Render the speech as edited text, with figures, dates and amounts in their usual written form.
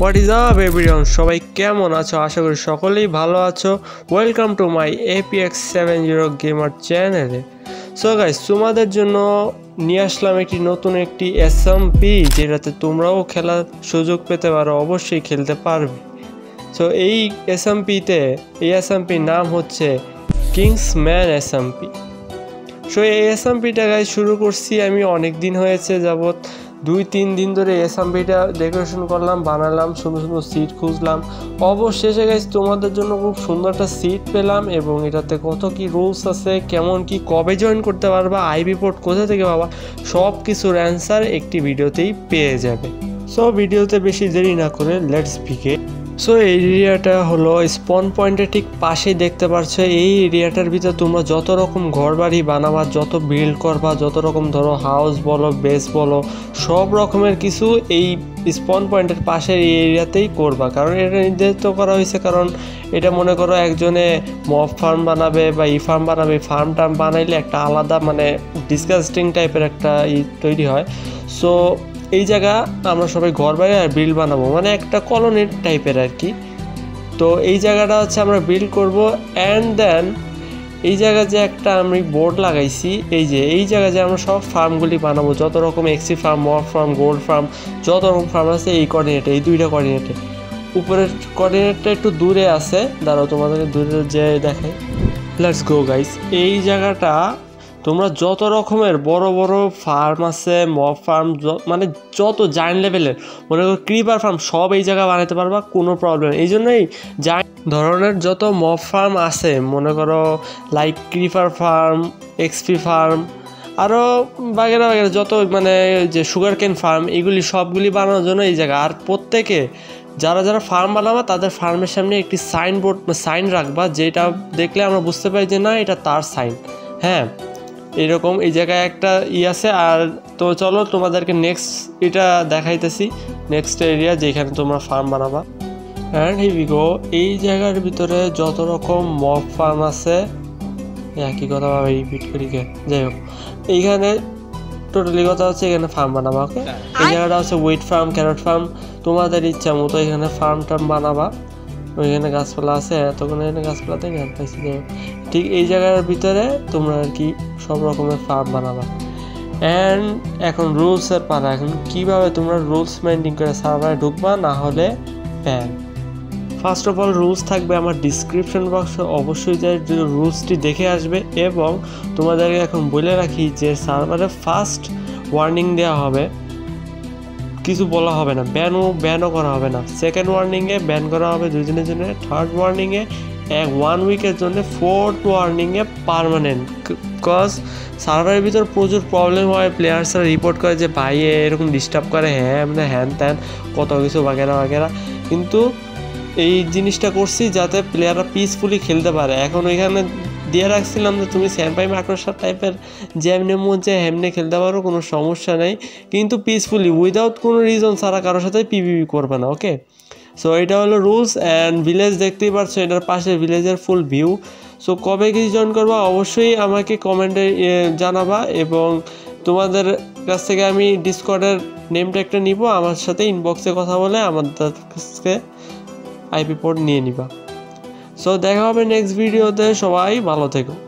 What is up everyone सबाई केमन आछो आशा करी सकलेई भालो आछो। वेलकाम टू माई APX70 गेमार चैनल। सो गाइस तुम्हारे जन्य निये आसलाम एक नतून एक SMP जेटाते तोमराओ खेलार सुयोग पेते पारो, अवश्यई खेलते पारबे। सो एई SMP ते एई SMP नाम होच्छे किंग्स मान SMP। सो एई SMP टा गाइस शुरू करछि आमी अनेक दिन होयेछे जाबत, दुई तीन दिन धरे SMP टा डेकोरेशन करलाम, बनालाम, सुंदर सुंदर सीट खुजलाम, अवशेषे गाइस तुम्हारे जन्य खूब सुंदर एक सीट पेलाम। एबं एटाते कत कि रुल्स आछे, केमन कि कबे जॉइन करते पारबा, आईपी पोर्ट कोथा थेके पाबा, सब किछुर आंसर एकटी भिडियोतेई पेये जाबे। सो भिडियोते बेशी देरी ना करे लेट्स बिगिन। सो एरियाटा हलो स्पन पॉइंटे ठीक पाशे देखते पाच्छो। एई एरियाटार भितर तोमरा जत रकम घर बाड़ी बनाबा, जत बिल्ड करबा, जत रकम धरो हाउस बोलो बेस बोलो सब रकमेर किछु एई स्पन पॉइंटेर पाशेर एरियातेई करबा, कारण एटा निर्धारित करा हयेछे। कारण एटा मने करो एकजने मफ फार्म बानाबे बा इ फार्म बानाबे, फार्म टार्म बानाइले एकटा आलादा माने डिसकास्टिंग टाइपेर एकटा तैरि हय। सो এই জায়গা আমরা সবাই ঘর বাড়ি আর বিল্ড বানাবো, মানে একটা কলোনি টাইপের আর কি। তো এই জায়গাটা হচ্ছে আমরা বিল্ড করব। অ্যান্ড দেন এই জায়গা যে একটা আমি বোর্ড লাগাইছি, এই জায়গা যে আমরা সব ফার্মগুলি বানাবো, যত রকম এক্সি ফার্ম, মর ফার্ম, গোল্ড ফার্ম, যত রকম ফার্ম আছে এই কোঅর্ডিনেটে, এই দুইটা কোঅর্ডিনেটে। উপরের কোঅর্ডিনেটটা একটু দূরে আছে, দাঁড়াও তোমাদেরকে দূরে যে দেখাই। Let's go guys. এই জায়গাটা তোমরা যত রকমের বড় বড় ফার্ম আছে, মব ফার্ম, মানে যত জায়ান্ট লেভেলের মনে করো ক্রিপার ফার্ম, সব এই জায়গা বানাতে পারবা, কোনো প্রবলেম। এই জন্যই জায়ান্ট ধরনের যত মব ফার্ম আছে, মনে করো like creeper farm, XP farm আরও বাগেরা বাগেরা যত, মানে যে সুগার কেন ফার্ম, এগুলি সবগুলি বানানোর জন্য এই জায়গা। আর প্রত্যেকে যারা যারা ফার্ম বানাবা তাদের ফার্মের সামনে একটি সাইনবোর্ড সাইন রাখবা, যেটা দেখলে আমরা বুঝতে পারি যে না এটা তার সাইন। হ্যাঁ এরকম এই জায়গায় একটা ই আছে। আর তো চলো তোমাদেরকে নেক্সট এটা দেখাইতেছি, নেক্সট এরিয়া যেখানে তোমরা ফার্ম বানাবা। And here we go. এই জায়গার ভিতরে যত রকম মব ফার্ম আছে, একই কথা ভাবে রিপিট করি, যাই হোক এইখানে টোটালি কথা হচ্ছে এখানে ফার্ম বানাবা। ওকে এই জায়গাটা হচ্ছে উইট ফার্ম, ক্যারট ফার্ম, তোমাদের ইচ্ছা মতো এখানে ফার্ম টার্ম বানাবা। ওইখানে গাছপালা আছে, এতক্ষণ এখানে গাছপালাতে গান পাইছি, ঠিক এই জায়গার ভিতরে তোমরা আর কি সব রকমের ফার্ম বানাবা। অ্যান্ড এখন রুলসের পালা, এখন কীভাবে তোমরা রুলস মেনটেন করে সার্ভারে ঢুকবা না হলে ban. First of all rules থাকবে আমার ডিসক্রিপশন বক্সে, অবশ্যই যাই রুলসটি দেখে আসবে। এবং তোমাদেরকে এখন বলে রাখি যে সার্ভারে ফার্স্ট ওয়ার্নিং দেওয়া হবে, কিছু বলা হবে না, ব্যানও করা হবে না। সেকেন্ড ওয়ার্নিংয়ে ব্যান করা হবে 2 দিনের জন্য, থার্ড ওয়ার্নিংয়ে 1 উইকের জন্য, ফোর্থ ওয়ার্নিংয়ে পার্মানেন্ট। বিকজ সার্ভারের ভিতর প্রচুর প্রবলেম হয়, প্লেয়ার্সরা রিপোর্ট করে যে ভাই এরকম ডিস্টার্ব করে, হ্যাঁ মানে হ্যান ত্যান কত কিছু বাগেরা বাগেরা। কিন্তু এই জিনিসটা করছি যাতে প্লেয়াররা পিসফুলি খেলতে পারে। এখন ওইখানে দিয়ে রাখছিলাম যে তুমি স্যাম্পাই মাকড়সা টাইপের যেমনে মন চায় হেমনে খেলতে পারো, কোনো সমস্যা নেই, কিন্তু পিসফুলি উইদাউট কোনো রিজন ছাড়া কারোর সাথে পিভিপি করবে না। ওকে সো এটা হলো রুলস। অ্যান্ড ভিলেজ দেখতেই পারছো, এটার পাশে ভিলেজের ফুল ভিউ। সো কবে কি জয়েন করবা অবশ্যই আমাকে কমেন্টে জানাবা, এবং তোমাদের কাছ থেকে আমি ডিসকর্ডের নেমটা একটা নিব, আমার সাথে ইনবক্সে কথা বলে আমাদের কাছে আইপি পোর্ট নিয়ে নিবা। সো দেখা হবে নেক্সট ভিডিওতে, সবাই ভালো থেকো।